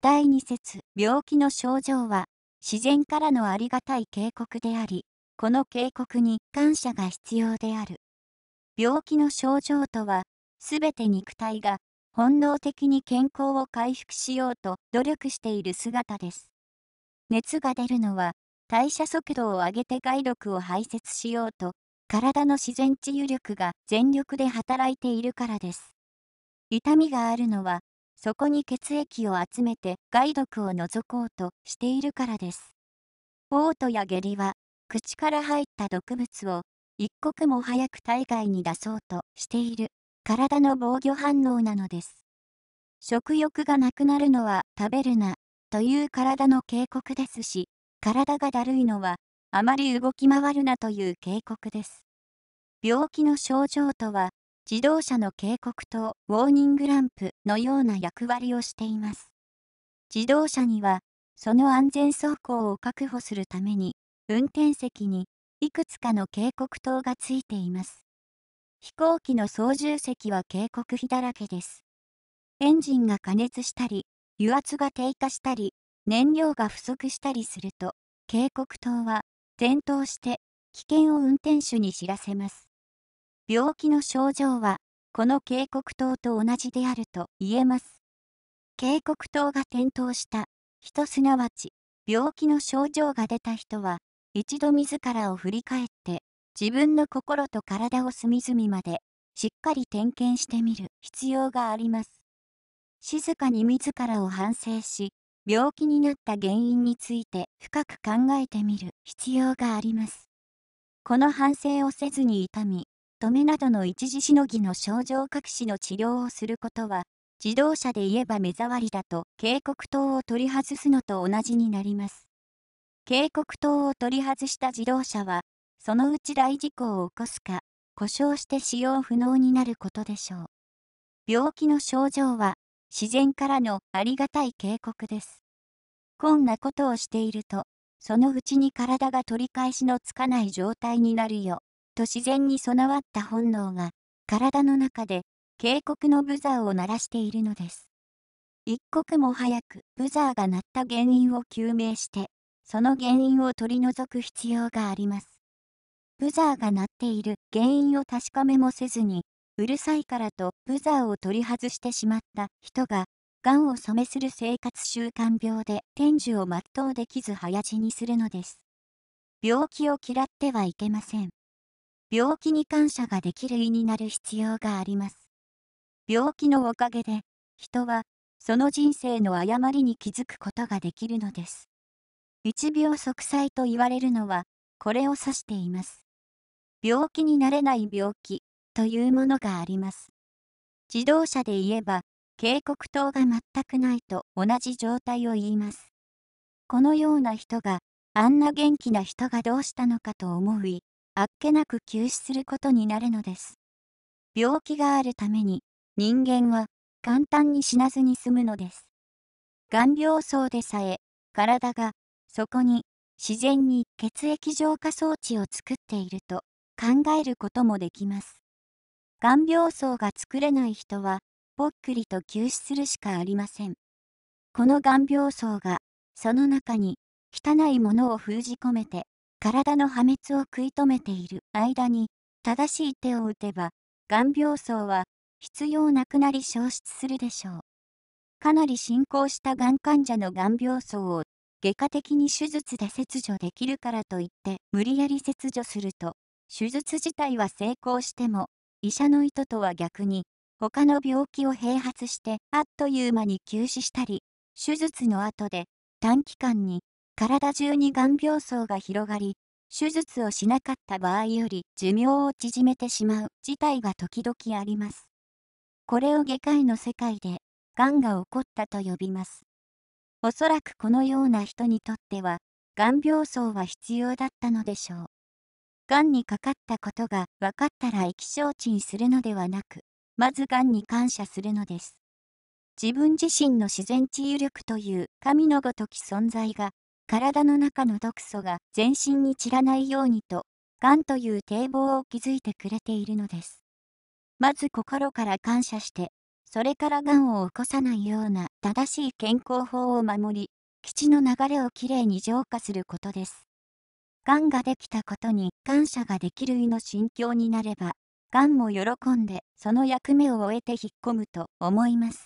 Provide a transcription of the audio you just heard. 第2節、病気の症状は、自然からのありがたい警告であり、この警告に感謝が必要である。病気の症状とは、すべて肉体が本能的に健康を回復しようと努力している姿です。熱が出るのは、代謝速度を上げて外力を排泄しようと、体の自然治癒力が全力で働いているからです。痛みがあるのは、そこに血液を集めて害毒を除こうとしているからです。嘔吐や下痢は、口から入った毒物を一刻も早く体外に出そうとしている体の防御反応なのです。食欲がなくなるのは食べるなという体の警告ですし、体がだるいのはあまり動き回るなという警告です。病気の症状とは、自動車の警告とウォーニングランプのような役割をしています。自動車には、その安全走行を確保するために、運転席にいくつかの警告灯がついています。飛行機の操縦席は警告灯だらけです。エンジンが過熱したり、油圧が低下したり、燃料が不足したりすると、警告灯は点灯して危険を運転手に知らせます。病気の症状は、この警告灯と同じであると言えます。警告灯が点灯した人、すなわち、病気の症状が出た人は、一度自らを振り返って、自分の心と体を隅々まで、しっかり点検してみる必要があります。静かに自らを反省し、病気になった原因について深く考えてみる必要があります。この反省をせずに痛み、止めなどの一時しのぎの症状隠しの治療をすることは、自動車で言えば目障りだと警告灯を取り外すのと同じになります。警告灯を取り外した自動車は、そのうち大事故を起こすか、故障して使用不能になることでしょう。病気の症状は、自然からのありがたい警告です。こんなことをしていると、そのうちに体が取り返しのつかない状態になるよ。と自然に備わった本能が、体の中で警告のブザーを鳴らしているのです。一刻も早くブザーが鳴った原因を究明して、その原因を取り除く必要があります。ブザーが鳴っている原因を確かめもせずに、うるさいからとブザーを取り外してしまった人が、癌を染めする生活習慣病で天寿を全うできず早死にするのです。病気を嫌ってはいけません。病気に感謝ができる胃になる必要があります。病気のおかげで、人は、その人生の誤りに気づくことができるのです。一病息災と言われるのは、これを指しています。病気になれない病気、というものがあります。自動車で言えば、警告灯が全くないと同じ状態を言います。このような人が、あんな元気な人がどうしたのかと思い、あっけなく急死することになるのです。病気があるために、人間は簡単に死なずに済むのです。眼病層でさえ、体がそこに自然に血液浄化装置を作っていると考えることもできます。眼病層が作れない人は、ぽっくりと急死するしかありません。この眼病層が、その中に汚いものを封じ込めて、体の破滅を食い止めている間に、正しい手を打てば、眼病層は必要なくなり消失するでしょう。かなり進行したがん患者の眼病層を、外科的に手術で切除できるからといって、無理やり切除すると、手術自体は成功しても、医者の意図とは逆に、他の病気を併発して、あっという間に急死したり、手術の後で、短期間に、体中に眼病層が広がり、手術をしなかった場合より寿命を縮めてしまう事態が時々あります。これを外科医の世界で、癌が起こったと呼びます。おそらくこのような人にとっては、眼病層は必要だったのでしょう。癌にかかったことが分かったら意気消沈するのではなく、まず癌に感謝するのです。自分自身の自然治癒力という神のごとき存在が、体の中の毒素が全身に散らないようにと、癌という堤防を築いてくれているのです。まず心から感謝して、それからがんを起こさないような正しい健康法を守り、基地の流れをきれいに浄化することです。がんができたことに感謝ができる意の心境になれば、がんも喜んでその役目を終えて引っ込むと思います。